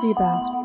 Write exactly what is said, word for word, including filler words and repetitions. SeaBass.